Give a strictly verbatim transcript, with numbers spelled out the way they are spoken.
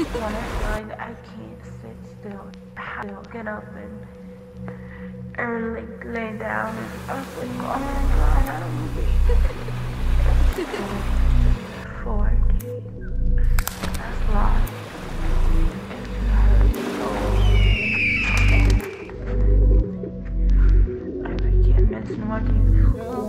I can't sit still. I'll get up and or like lay down. I was like, oh my god, I don't need it. Four kids. That's a lot. It hurts so. I can't miss one.